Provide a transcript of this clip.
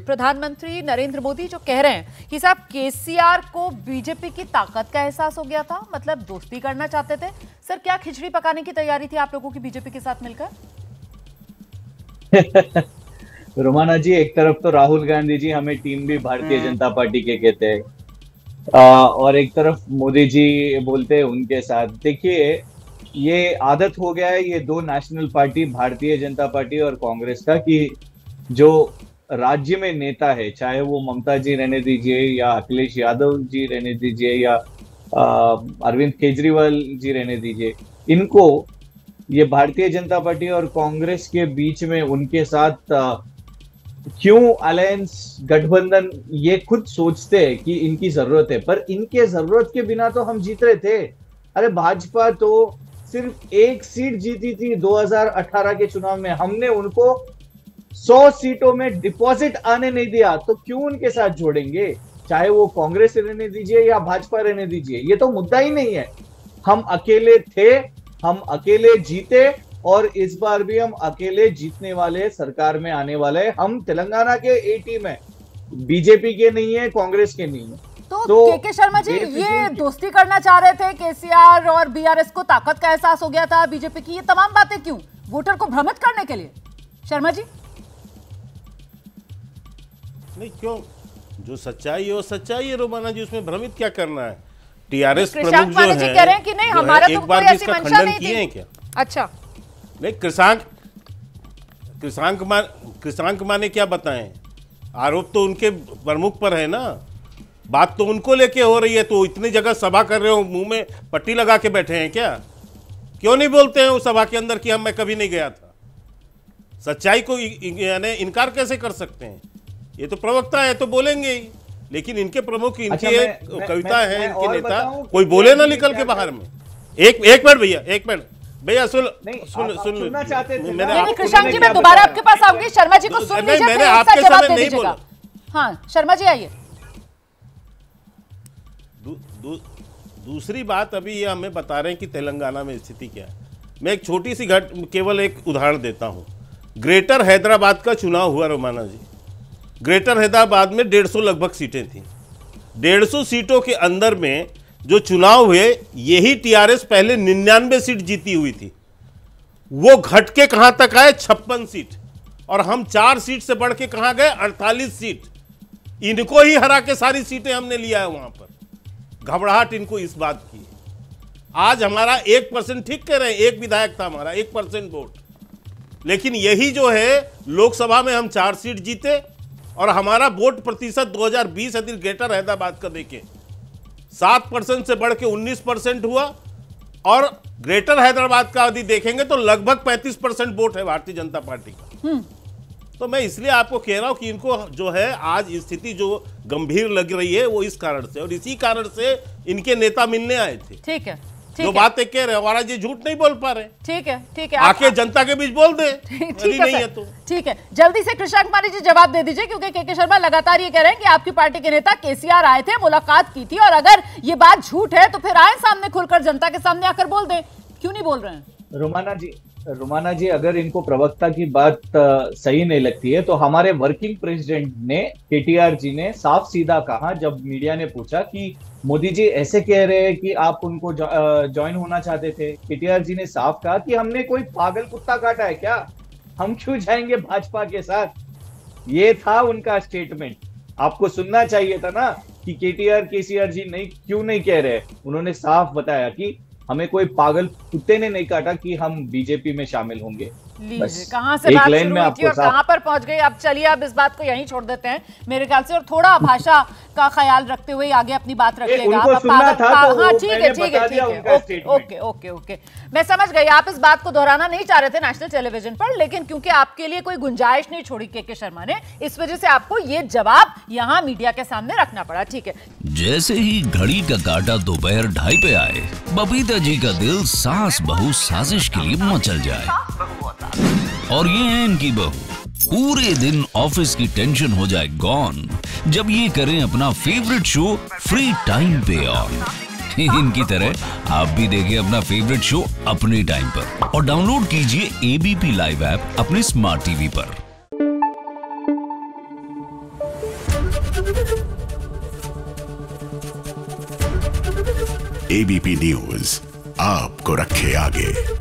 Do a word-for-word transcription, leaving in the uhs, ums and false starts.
प्रधानमंत्री नरेंद्र मोदी जो कह रहे हैं कि साहब केसीआर को बीजेपी की ताकत का एहसास हो गया था, मतलब दोस्ती करना चाहते थे। सर, क्या खिचड़ी पकाने की तैयारी थी आप लोगों की बीजेपी के साथ मिलकर? रोमाना जी, एक तरफ तो राहुल गांधी जी हमें टीम भी भारतीय जनता पार्टी के कहते हैं और एक तरफ मोदी जी बोलते हैं उनके साथ। देखिए, ये आदत हो गया है ये दो national party Bharatiya Janata party और कांग्रेस का, कि जो राज्य में नेता है, चाहे वो ममता जी रहने दीजिए या अखिलेश यादव जी रहने दीजिए या अरविंद केजरीवाल जी रहने दीजिए, इनको ये भारतीय जनता पार्टी और कांग्रेस के बीच में उनके साथ क्यों अलायंस गठबंधन, ये खुद सोचते हैं कि इनकी जरूरत है, पर इनके जरूरत के बिना तो हम जीत रहे थे। अरे, भाजपा तो सिर्फ एक सीट जीती थी दो हज़ार अठारह के चुनाव में, हमने उनको सौ सीटों में डिपॉजिट आने नहीं दिया, तो क्यों उनके साथ जोड़ेंगे? चाहे वो कांग्रेस रहने दीजिए या भाजपा रहने दीजिए, ये तो मुद्दा ही नहीं है। हम अकेले थे, हम अकेले जीते और इस बार भी हम अकेले जीतने वाले, सरकार में आने वाले। हम तेलंगाना के ए टीम है, बीजेपी के नहीं है, कांग्रेस के नहीं है। तो, तो के के शर्मा जी, ये दोस्ती करना चाह रहे थे, केसीआर और बीआरएस को ताकत का एहसास हो गया था बीजेपी की, ये तमाम बातें क्यों? वोटर को भ्रमित करने के लिए? शर्मा जी, नहीं, क्यों? जो सच्चाई है वो सच्चाई है रोमाना जी, उसमें भ्रमित क्या करना है? टीआरएस प्रमुख जो है, कह रहे हैं कि नहीं हमारा तो कोई ऐसी मंशा नहीं थी क्या? अच्छा, नहीं, कृषांक कृषांक कुमार कृषांक कुमार ने क्या बताएं? आरोप तो उनके प्रमुख पर है ना, बात तो उनको लेके हो रही है। तो इतनी जगह सभा कर रहे हो, मुंह में पट्टी लगा के बैठे हैं क्या? क्यों नहीं बोलते हैं उस सभा के अंदर कि हम मैं कभी नहीं गया था? सच्चाई को यानी इनकार कैसे कर सकते हैं? ये तो प्रवक्ता है तो बोलेंगे ही, लेकिन इनके प्रमुख इनके अच्छा, कविता मैं, है मैं, इनके नेता कोई बोले ना निकल के बाहर में। एक एक मिनट भैया, एक मिनट भैया, सुन सुन सुनना चाहते थे। मैंने कृष्ण जी, मैं दोबारा आपके पास आऊंगी, शर्मा जी को सुन लीजिए, मैंने आपके सामने नहीं बोला। हाँ, शर्मा जी आइए। दूसरी बात, अभी ये हमें बता रहे हैं कि तेलंगाना में स्थिति क्या है। मैं एक छोटी सी घट केवल एक उदाहरण देता हूँ। ग्रेटर हैदराबाद का चुनाव हुआ रोमाना जी, ग्रेटर हैदराबाद में डेढ़ सौ लगभग सीटें थीं। डेढ़ सौ सीटों के अंदर में जो चुनाव हुए, यही टीआरएस पहले निन्यानवे सीट जीती हुई थी, वो घट के कहाँ तक आए? छप्पन सीट। और हम चार सीट से बढ़ के कहाँ गए? अड़तालीस सीट। इनको ही हरा के सारी सीटें हमने लिया है वहाँ पर। घबराहट इनको इस बात की है। आज हमारा एक परसेंट, ठीक कह रहे हैं, एक विधायक था हमारा, एक परसेंट वोट, लेकिन यही जो है लोकसभा में हम चार सीट जीते और हमारा वोट प्रतिशत दो हज़ार बीस अधिक ग्रेटर हैदराबाद का देखें सात परसेंट से बढ़ के उन्नीस परसेंट हुआ, और ग्रेटर हैदराबाद का यदि देखेंगे तो लगभग पैंतीस परसेंट वोट है भारतीय जनता पार्टी का। तो मैं इसलिए आपको कह रहा हूं कि इनको जो है आज स्थिति जो गंभीर लग रही है वो इस कारण से, और इसी कारण से इनके नेता मिलने आए थे। ठीक है, जो बातें कह रहे हमारा जी झूठ नहीं बोल पा रहे। ठीक है, ठीक है, आके जनता के बीच बोल दे। ठीक है, नहीं है तो ठीक है। जल्दी से कृष्णा कुमारी जी जवाब दे दीजिए, क्योंकि के के शर्मा लगातार ये कह रहे हैं कि आपकी पार्टी के नेता केसीआर आए थे, मुलाकात की थी, और अगर ये बात झूठ है तो फिर आए सामने, खुलकर जनता के सामने आकर बोल दे, क्यों नहीं बोल रहे हैं? रोमाना जी, रोमाना जी, अगर इनको प्रवक्ता की बात सही नहीं लगती है तो हमारे वर्किंग प्रेसिडेंट ने, केटीआर जी ने साफ सीधा कहा जब मीडिया ने पूछा कि मोदी जी ऐसे कह रहे हैं कि आप उनको ज्वाइन होना चाहते थे, केटीआर जी ने साफ कहा कि हमने कोई पागल कुत्ता काटा है क्या? हम क्यों जाएंगे भाजपा के साथ? ये था उनका स्टेटमेंट। आपको सुनना चाहिए था ना कि केटीआर केसीआर जी नहीं क्यों नहीं कह रहे। उन्होंने साफ बताया कि हमें कोई पागल कुत्ते ने नहीं काटा कि हम बीजेपी में शामिल होंगे। लीजिए, कहां से बात शुरू हुई थी और कहां पर पहुंच गई। अब चलिए, अब इस बात को यहीं छोड़ देते हैं मेरे ख्याल से, और थोड़ा भाषा का ख्याल रखते हुए आगे अपनी बात रखिएगा। हाँ, ठीक है, ठीक है, ठीक है, ओके ओके ओके, मैं समझ गई। आप इस बात को दोहराना नहीं चाह रहे थे नेशनल टेलीविजन पर, लेकिन क्योंकि आपके लिए कोई गुंजाइश नहीं छोड़ी के के शर्मा ने, इस वजह से आपको ये जवाब यहाँ मीडिया के सामने रखना पड़ा। ठीक है। जैसे ही घड़ी का काटा दोपहर ढाई पे आए, बबीता जी का दिल सास बहू साजिश के लिए मचल जाए, और ये है इनकी बहू। पूरे दिन ऑफिस की टेंशन हो जाए गॉन जब ये करें अपना फेवरेट शो फ्री टाइम पे ऑन। इनकी तरह आप भी देखें अपना फेवरेट शो अपने टाइम पर, और डाउनलोड कीजिए एबीपी लाइव ऐप अपने स्मार्ट टीवी पर। ए बी पी न्यूज आपको रखे आगे।